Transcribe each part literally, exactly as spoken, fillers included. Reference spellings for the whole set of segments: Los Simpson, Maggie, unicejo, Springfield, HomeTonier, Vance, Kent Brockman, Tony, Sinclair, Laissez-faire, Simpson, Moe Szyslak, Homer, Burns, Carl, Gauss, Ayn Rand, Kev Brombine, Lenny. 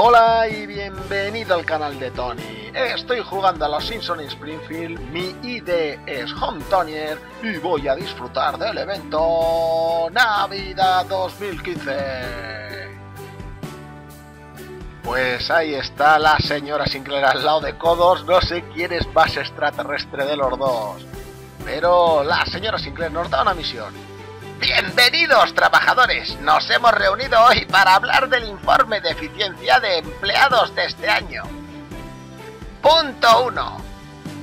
Hola y bienvenido al canal de Tony. Estoy jugando a Los Simpson Springfield, mi I D es HomeTonier y voy a disfrutar del evento Navidad dos mil quince. Pues ahí está la señora Sinclair al lado de Codos, no sé quién es más extraterrestre de los dos. Pero la señora Sinclair nos da una misión. ¡Bienvenidos, trabajadores! Nos hemos reunido hoy para hablar del informe de eficiencia de empleados de este año. Punto uno.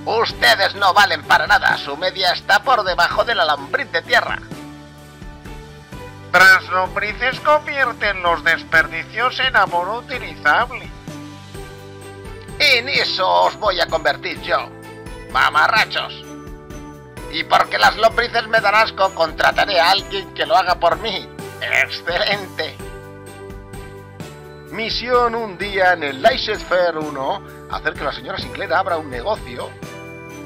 Ustedes no valen para nada, su media está por debajo del alambriz de tierra. Tras lombrices convierten los desperdicios en amor utilizable. En eso os voy a convertir yo, mamarrachos. Y porque las lombrices me dan asco, contrataré a alguien que lo haga por mí. ¡Excelente! Misión un día en el Laissez-faire uno. Hacer que la señora Sinclair abra un negocio.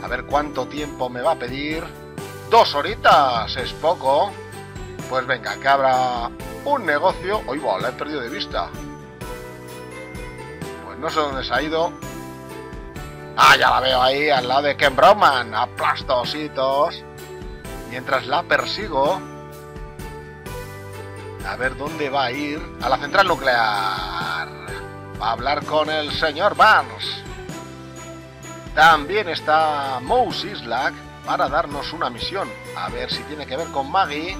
A ver cuánto tiempo me va a pedir. Dos horitas, es poco. Pues venga, que abra un negocio. ¡Oye, va! La he perdido de vista. Pues no sé dónde se ha ido. Ah, ya la veo ahí, al lado de Kent Brockman, aplastositos. Mientras la persigo. A ver dónde va a ir. A la central nuclear. Va a hablar con el señor Burns. También está Moe Szyslak para darnos una misión. A ver si tiene que ver con Maggie.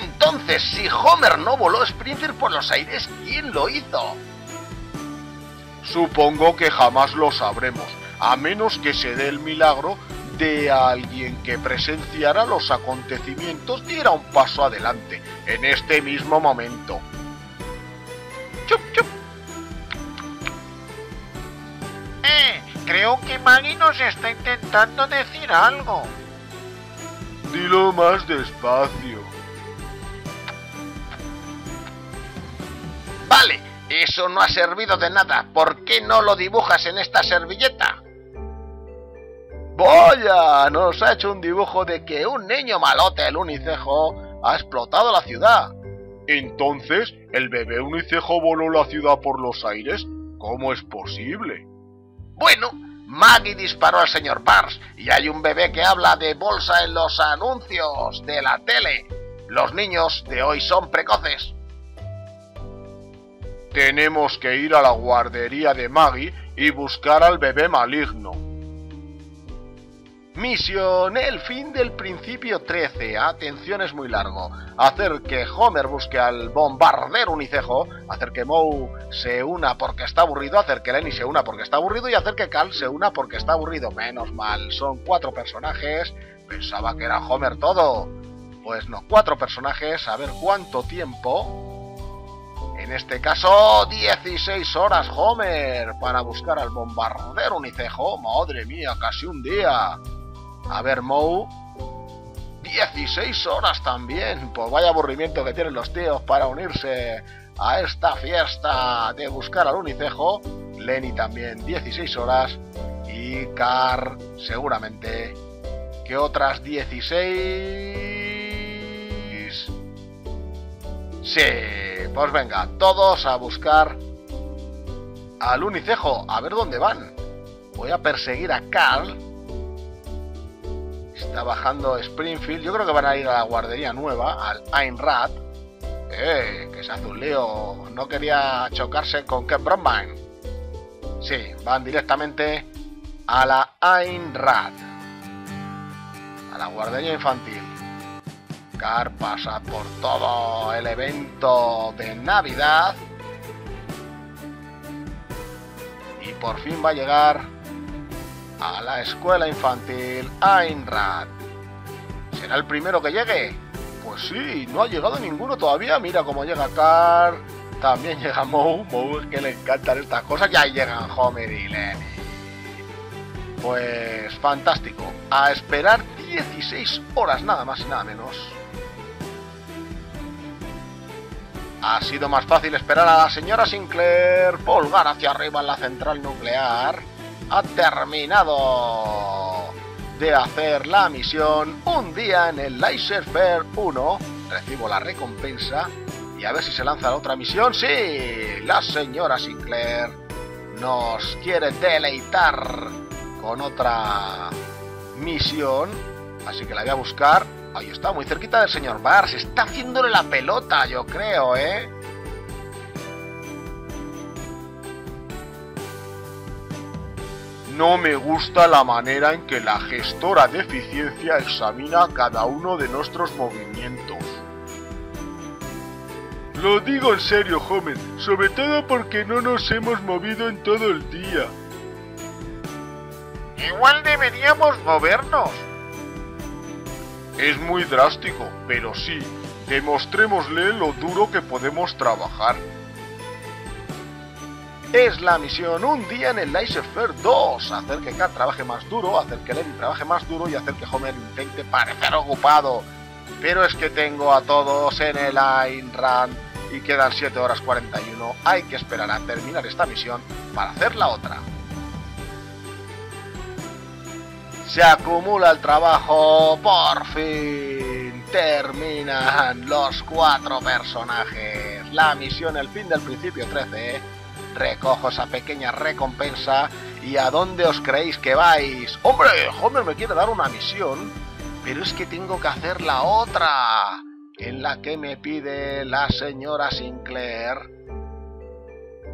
Entonces, si Homer no voló Springfield por los aires, ¿quién lo hizo? Supongo que jamás lo sabremos, a menos que se dé el milagro de alguien que presenciara los acontecimientos diera un paso adelante, en este mismo momento. ¡Chup, chup! Eh, creo que Maggie nos está intentando decir algo. Dilo más despacio. Vale. Eso no ha servido de nada. ¿Por qué no lo dibujas en esta servilleta? ¡Vaya! Nos ha hecho un dibujo de que un niño malote, el unicejo, ha explotado la ciudad. Entonces, ¿el bebé unicejo voló la ciudad por los aires? ¿Cómo es posible? Bueno, Maggie disparó al señor Burns y hay un bebé que habla de bolsa en los anuncios de la tele. Los niños de hoy son precoces. Tenemos que ir a la guardería de Maggie y buscar al bebé maligno. Misión, el fin del principio trece. Atención, es muy largo. Hacer que Homer busque al bombardero unicejo. Hacer que Moe se una porque está aburrido. Hacer que Lenny se una porque está aburrido. Y hacer que Carl se una porque está aburrido. Menos mal, son cuatro personajes. Pensaba que era Homer todo. Pues no, cuatro personajes. A ver cuánto tiempo. En este caso, dieciséis horas, Homer, para buscar al bombardero unicejo. Madre mía, casi un día. A ver, Moe. dieciséis horas también. Pues vaya aburrimiento que tienen los tíos para unirse a esta fiesta de buscar al unicejo. Lenny también, dieciséis horas. Y Carl, seguramente, que otras dieciséis... Sí. Pues venga, todos a buscar al unicejo, a ver dónde van. Voy a perseguir a Carl. Está bajando Springfield, yo creo que van a ir a la guardería nueva, al Ayn Rand. Eh, que se hace un lío, no quería chocarse con Kev Brombine. Sí, van directamente a la Ayn Rand, a la guardería infantil. Carl pasa por todo el evento de Navidad y por fin va a llegar a la escuela infantil Ayn Rand. ¿Será el primero que llegue? Pues sí, no ha llegado ninguno todavía. Mira cómo llega Carl, también llega Moe, Moe que le encantan estas cosas, y ahí llegan Homer y Lenny. Pues fantástico, a esperar dieciséis horas nada más y nada menos. Ha sido más fácil esperar a la señora Sinclair volgar hacia arriba en la central nuclear. Ha terminado de hacer la misión un día en el Laissez-faire uno. Recibo la recompensa Y a ver si se lanza la otra misión. ¡Sí! La señora Sinclair nos quiere deleitar con otra misión. Así que la voy a buscar. Ahí está, muy cerquita del señor Burns. Está haciéndole la pelota, yo creo, ¿eh? No me gusta la manera en que la gestora de eficiencia examina cada uno de nuestros movimientos. Lo digo en serio, Homer, sobre todo porque no nos hemos movido en todo el día. Igual deberíamos movernos. Es muy drástico, pero sí, demostrémosle lo duro que podemos trabajar. Es la misión un día en el Laissez-faire dos, hacer que Kat trabaje más duro, hacer que Lenny trabaje más duro y hacer que Homer intente parecer ocupado. Pero es que tengo a todos en el Ayn Rand y quedan siete horas cuarenta y uno, hay que esperar a terminar esta misión para hacer la otra. Se acumula el trabajo, por fin terminan los cuatro personajes. La misión El fin del principio trece... Recojo esa pequeña recompensa. ¿Y a dónde os creéis que vais? ¡Hombre! Homer me quiere dar una misión, pero es que tengo que hacer la otra, en la que me pide la señora Sinclair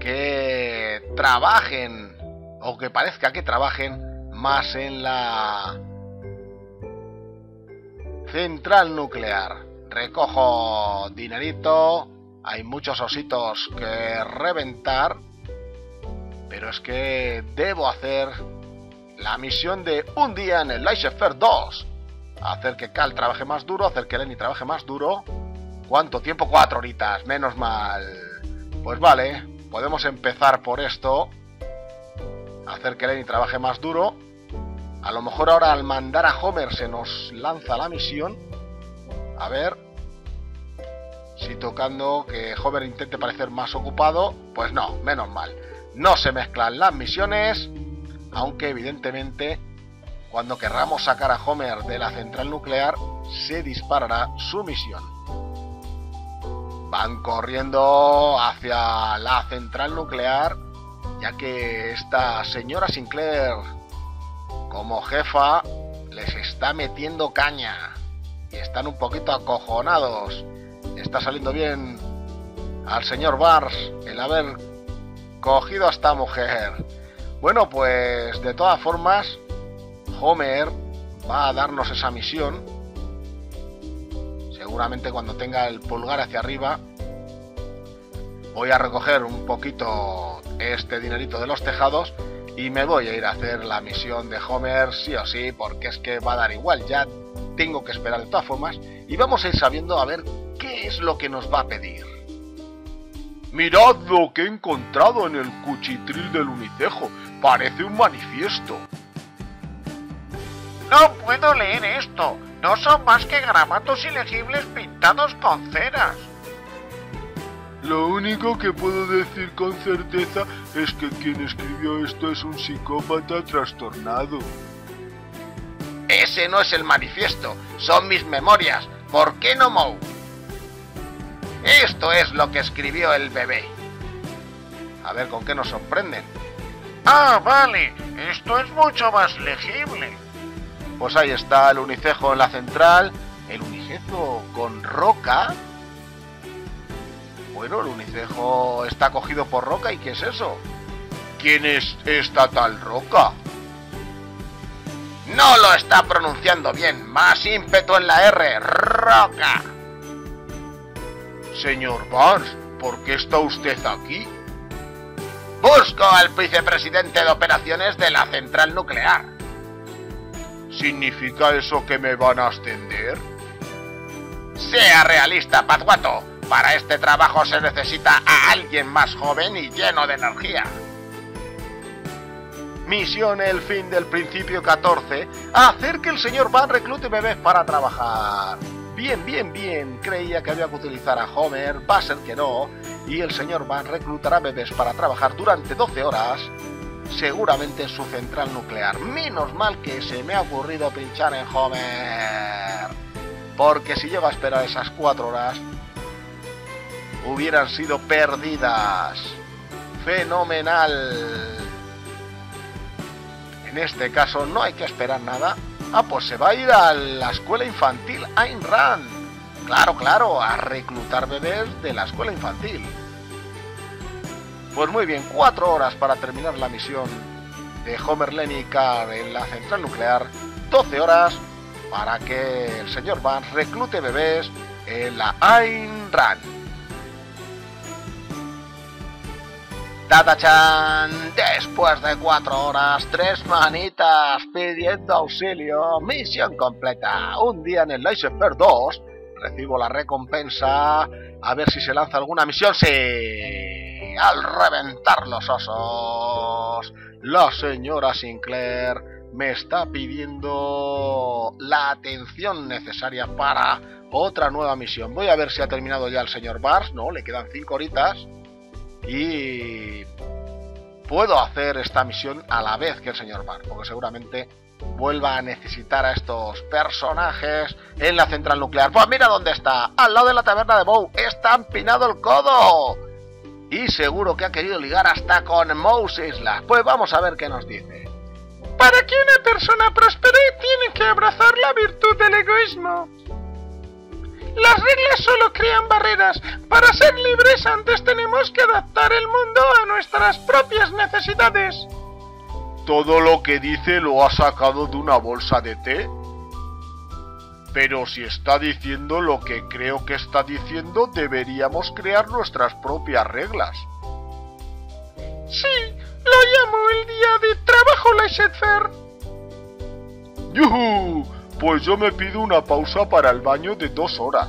que trabajen, o que parezca que trabajen, más en la central nuclear. Recojo dinerito. Hay muchos ositos que reventar, pero es que debo hacer la misión de un día en el Laissez-faire dos. Hacer que Carl trabaje más duro, hacer que Lenny trabaje más duro. ¿Cuánto tiempo? Cuatro horitas, menos mal. Pues vale, podemos empezar por esto. Hacer que Lenny trabaje más duro. A lo mejor ahora al mandar a Homer se nos lanza la misión. A ver... Si tocando que Homer intente parecer más ocupado, pues no, menos mal. No se mezclan las misiones, aunque evidentemente cuando querramos sacar a Homer de la central nuclear se disparará su misión. Van corriendo hacia la central nuclear, ya que esta señora Sinclair, como jefa, les está metiendo caña y están un poquito acojonados. Está saliendo bien al señor Burns el haber cogido a esta mujer. Bueno, pues de todas formas, Homer va a darnos esa misión. Seguramente cuando tenga el pulgar hacia arriba. Voy a recoger un poquito este dinerito de los tejados y me voy a ir a hacer la misión de Homer sí o sí, porque es que va a dar igual. Ya tengo que esperar de todas formas y vamos a ir sabiendo a ver qué es lo que nos va a pedir. Mirad lo que he encontrado en el cuchitril del unicejo. Parece un manifiesto. No puedo leer esto. No son más que garabatos ilegibles pintados con ceras. Lo único que puedo decir con certeza es que quien escribió esto es un psicópata trastornado. Ese no es el manifiesto. Son mis memorias. ¿Por qué no, Moe? Esto es lo que escribió el bebé. A ver con qué nos sorprenden. Ah, vale. Esto es mucho más legible. Pues ahí está el unicejo en la central. El unicejo con roca. Bueno, el unicejo está cogido por roca. ¿Y qué es eso? ¿Quién es esta tal roca? No lo está pronunciando bien. Más ímpetu en la R. Roca. Señor Burns, ¿por qué está usted aquí? Busco al vicepresidente de operaciones de la central nuclear. ¿Significa eso que me van a ascender? Sea realista, Patguato. Para este trabajo se necesita a alguien más joven y lleno de energía. Misión El fin del principio catorce. Hacer que el señor Burns reclute bebés para trabajar. Bien, bien, bien, creía que había que utilizar a Homer, va a ser que no, y el señor Burns reclutará bebés para trabajar durante doce horas, seguramente en su central nuclear. Menos mal que se me ha ocurrido pinchar en Homer, porque si llego a esperar esas cuatro horas, hubieran sido perdidas. ¡Fenomenal! En este caso no hay que esperar nada. Ah, pues se va a ir a la escuela infantil Ayn Rand. Claro, claro, a reclutar bebés de la escuela infantil. Pues muy bien, cuatro horas para terminar la misión de Homer, Lenny y Carl en la central nuclear. doce horas para que el señor Vance reclute bebés en la Ayn Rand. ¡Tata-chan! Después de cuatro horas, tres manitas pidiendo auxilio. Misión completa. Un día en el Iceberg dos. Recibo la recompensa. A ver si se lanza alguna misión. ¡Sí! Al reventar los osos, la señora Sinclair me está pidiendo la atención necesaria para otra nueva misión. Voy a ver si ha terminado ya el señor Burns. No, le quedan cinco horitas. Y puedo hacer esta misión a la vez que el señor Burns, porque seguramente vuelva a necesitar a estos personajes en la central nuclear. Pues mira dónde está, al lado de la taberna de Moe. Está empinado el codo. Y seguro que ha querido ligar hasta con Moe Szyslak. Pues vamos a ver qué nos dice. Para que una persona prospere tiene que abrazar la virtud del egoísmo. Las reglas solo crean barreras. Para ser libres antes tenemos que adaptar el mundo a nuestras propias necesidades. Todo lo que dice lo ha sacado de una bolsa de té. Pero si está diciendo lo que creo que está diciendo, deberíamos crear nuestras propias reglas. Sí. Lo llamo el día de trabajo, laissez-faire. ¡Yuhu! Pues yo me pido una pausa para el baño de dos horas.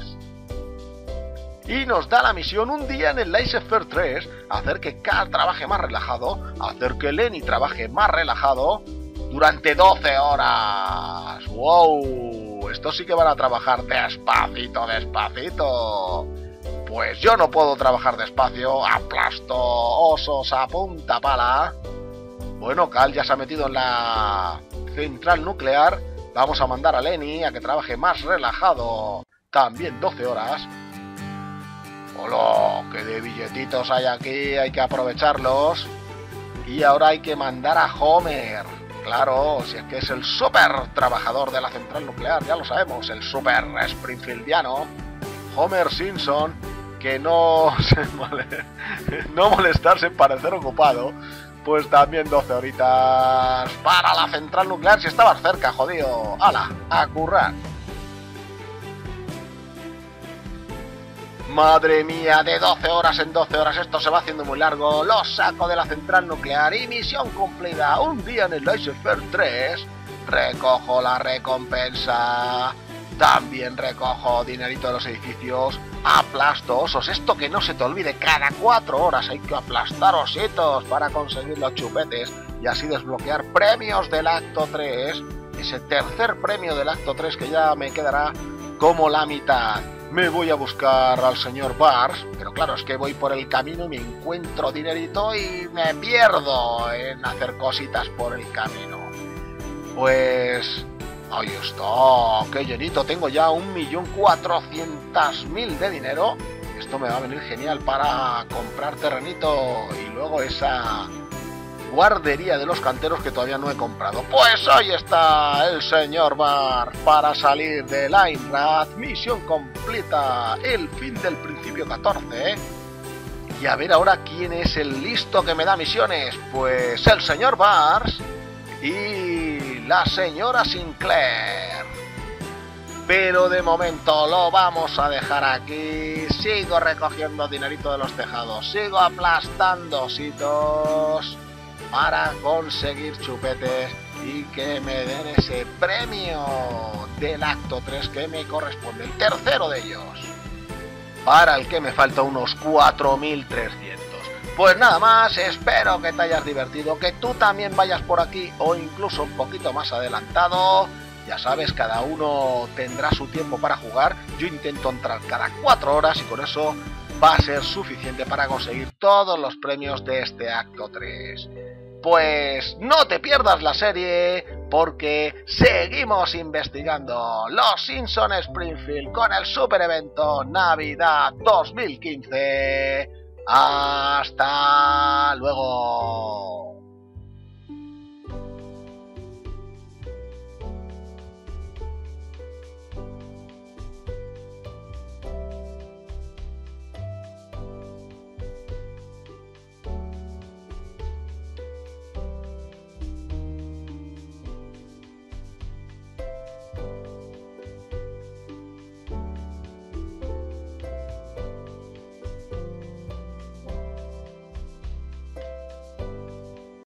Y nos da la misión un día en el laissez-faire tres, hacer que Carl trabaje más relajado, hacer que Lenny trabaje más relajado durante doce horas. ¡Wow! Estos sí que van a trabajar despacito, despacito. Pues yo no puedo trabajar despacio, aplasto osos a punta pala. Bueno, Carl ya se ha metido en la central nuclear. Vamos a mandar a Lenny a que trabaje más relajado. También doce horas. ¡Hola! ¡Qué de billetitos hay aquí! Hay que aprovecharlos. Y ahora hay que mandar a Homer. Claro, si es que es el super trabajador de la central nuclear, ya lo sabemos. El super springfieldiano. Homer Simpson. Que no se mole... no molestarse en parecer ocupado. Pues también doce horitas para la central nuclear. Si estabas cerca, jodido. ¡Hala! ¡A currar! Madre mía, de doce horas en doce horas esto se va haciendo muy largo. Lo saco de la central nuclear y misión cumplida. Un día en el Laissez-faire tres recojo la recompensa. También recojo dinerito de los edificios. Aplasto osos. Esto que no se te olvide, cada cuatro horas hay que aplastar ositos para conseguir los chupetes y así desbloquear premios del acto tres. Ese tercer premio del acto tres que ya me quedará como la mitad. Me voy a buscar al señor Burns, pero claro, es que voy por el camino y me encuentro dinerito y me pierdo en hacer cositas por el camino. Pues... ¡ahí está! ¡Qué llenito! Tengo ya un millón cuatrocientos mil de dinero. Esto me va a venir genial para comprar terrenito y luego esa guardería de los canteros que todavía no he comprado. Pues ahí está el señor Burns para salir del Ayn Rand. Misión completa. El fin del principio catorce. Y a ver ahora quién es el listo que me da misiones. Pues el señor Burns y... la señora Sinclair. Pero de momento lo vamos a dejar aquí. Sigo recogiendo dinerito de los tejados. Sigo aplastando ositos para conseguir chupetes y que me den ese premio del acto tres que me corresponde. El tercero de ellos. Para el que me falta unos cuatro mil trescientos. Pues nada más, espero que te hayas divertido, que tú también vayas por aquí o incluso un poquito más adelantado. Ya sabes, cada uno tendrá su tiempo para jugar. Yo intento entrar cada cuatro horas y con eso va a ser suficiente para conseguir todos los premios de este acto tres. Pues no te pierdas la serie, porque seguimos investigando Los Simpson Springfield con el super evento Navidad dos mil quince. ¡Hasta luego!